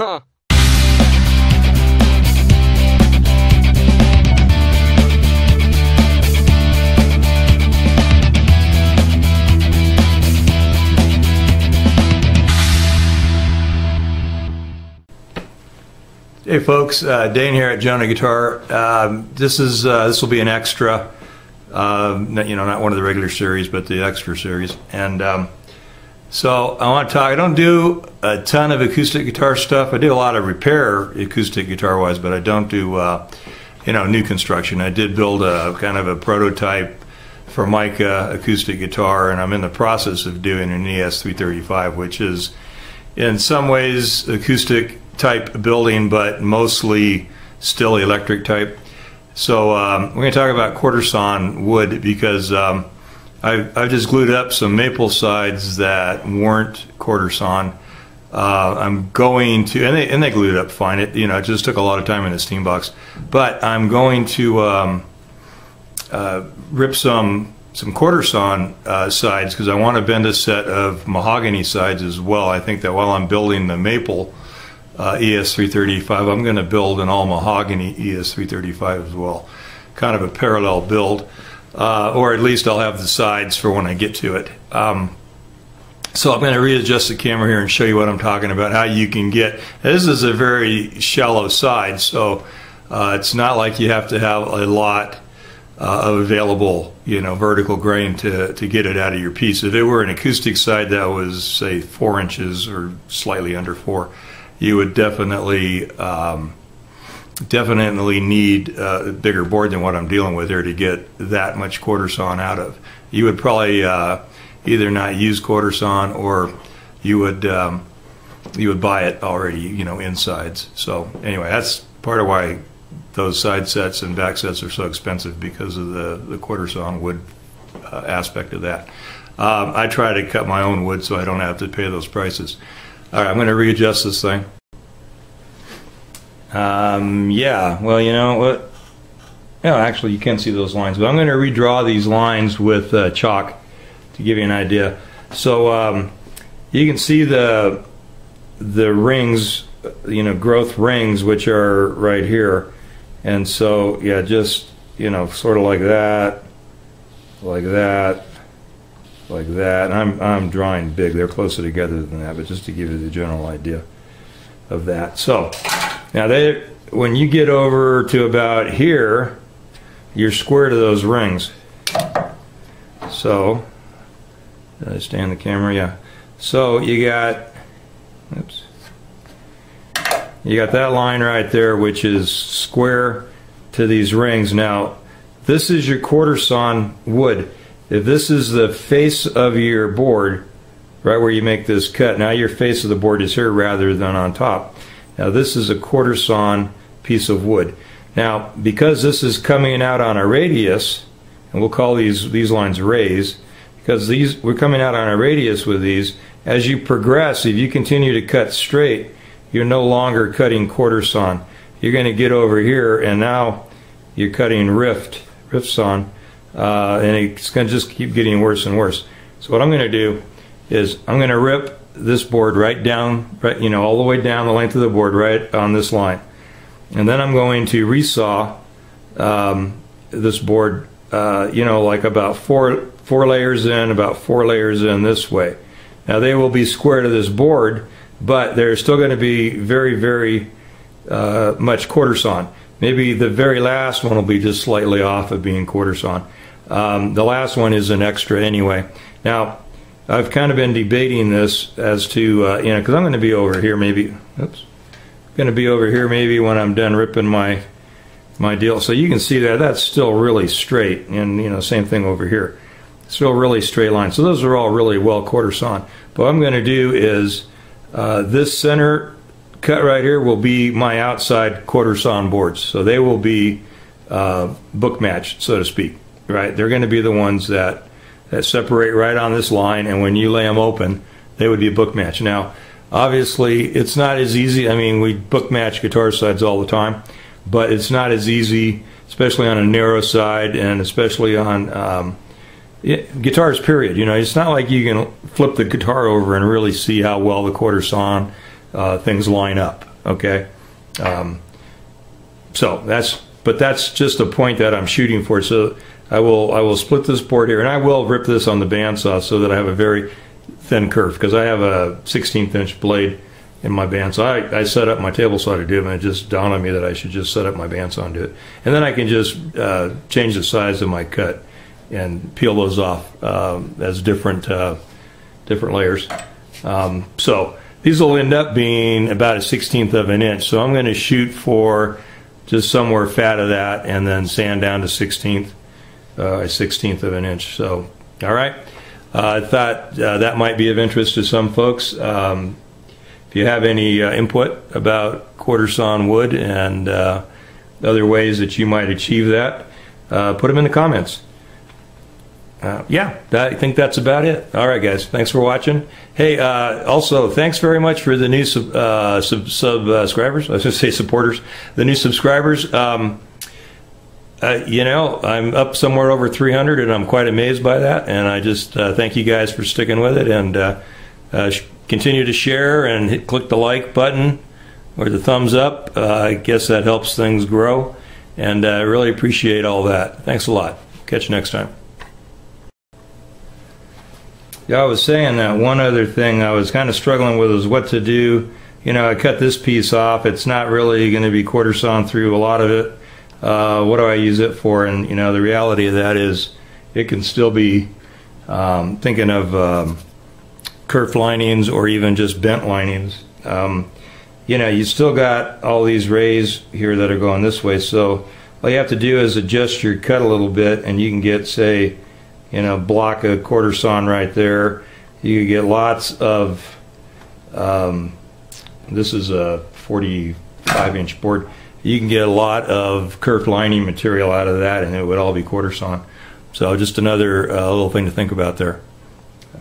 Huh. Hey folks, Dane here at Jonah Guitar. This will be an extra, not one of the regular series, but the extra series. And so I want to talk. I don't do a ton of acoustic guitar stuff. I do a lot of repair acoustic guitar wise, but I don't do new construction. I did build a kind of a prototype for Mica acoustic guitar, and I'm in the process of doing an ES-335, which is in some ways acoustic type building, but mostly still electric type. So we're going to talk about quarter-sawn wood because I've just glued up some maple sides that weren't quarter-sawn. I'm going to, and they glued up fine. It just took a lot of time in the steam box. But I'm going to rip some quarter-sawn sides because I want to bend a set of mahogany sides as well. I think that while I'm building the maple ES-335, I'm going to build an all mahogany ES-335 as well, kind of a parallel build, or at least I'll have the sides for when I get to it. So I'm going to readjust the camera here and show you what I'm talking about, how you can get, this is a very shallow side, so it's not like you have to have a lot of available vertical grain to get it out of your piece. If it were an acoustic side that was say 4 inches or slightly under 4, you would definitely need a bigger board than what I'm dealing with here to get that much quarter sawn out of. You would probably either not use quarter sawn or you would buy it already, in sides. So anyway, that's part of why those side sets and back sets are so expensive, because of the quarter sawn wood aspect of that. I try to cut my own wood so I don't have to pay those prices. All right, I'm going to readjust this thing. Yeah, well, you know what? No, actually, you can't see those lines, but I'm going to redraw these lines with chalk to give you an idea. So you can see the rings, growth rings, which are right here, and so yeah, just sort of like that, like that. Like that, and I'm drawing big. They're closer together than that, but just to give you the general idea of that. So now when you get over to about here, you're square to those rings. So did I stay on the camera? Yeah. So you got, oops, you got that line right there, which is square to these rings. Now this is your quarter sawn wood. If this is the face of your board, right where you make this cut, now your face of the board is here rather than on top. Now this is a quarter sawn piece of wood. Now because this is coming out on a radius, and we'll call these lines rays, because we're coming out on a radius with these, as you progress, if you continue to cut straight, you're no longer cutting quarter sawn. You're going to get over here, and now you're cutting rift sawn. And it's going to just keep getting worse and worse. So what I'm going to do is I'm going to rip this board right down, all the way down the length of the board right on this line. And then I'm going to resaw this board, like about four layers in, about 4 layers in this way. Now they will be square to this board, but they're still going to be very, very much quarter sawn. Maybe the very last one will be just slightly off of being quarter sawn. The last one is an extra anyway. Now, I've kind of been debating this as to, because I'm going to be over here maybe, oops, going to be over here maybe when I'm done ripping my deal. So you can see that's still really straight, and same thing over here. Still really straight line. So those are all really well quarter sawn. But what I'm going to do is this center cut right here will be my outside quarter sawn boards, so they will be book matched, so to speak. Right, they're going to be the ones that separate right on this line, and when you lay them open, they would be a book match. Now, obviously, it's not as easy. I mean, we book match guitar sides all the time, but it's not as easy, especially on a narrow side, and especially on guitars. Period. It's not like you can flip the guitar over and really see how well the quarter sawn things line up. Okay, so that's, but that's just the point that I'm shooting for. So I will split this board here, and I will rip this on the bandsaw so that I have a very thin curve, because I have a 1/16" blade in my bandsaw. I set up my table saw to do it, and it just dawned on me that I should just set up my bandsaw and do it, and then I can just change the size of my cut and peel those off as different different layers. So these will end up being about a 1/16". So I'm going to shoot for just somewhere fat of that, and then sand down to 1/16". So, all right. I thought that might be of interest to some folks. If you have any input about quarter sawn wood and other ways that you might achieve that, put them in the comments. I think that's about it. All right, guys, thanks for watching. Hey, also, thanks very much for the new subscribers. I was going to say supporters. The new subscribers. You know, I'm up somewhere over 300, and I'm quite amazed by that. And I just thank you guys for sticking with it, and continue to share and click the like button or the thumbs up. I guess that helps things grow, and I really appreciate all that. Thanks a lot. Catch you next time. Yeah, I was saying that one other thing I was kind of struggling with is what to do. You know, I cut this piece off. It's not really going to be quarter sawn through a lot of it. What do I use it for? And, you know, the reality of that is it can still be thinking of kerf linings or even just bent linings. You know, you still got all these rays here that are going this way. So all you have to do is adjust your cut a little bit, and you can get, say, you know, block a quarter sawn right there. You get lots of this is a 45" board. You can get a lot of kerf lining material out of that, and it would all be quarter sawn. So just another little thing to think about there.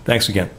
Thanks again.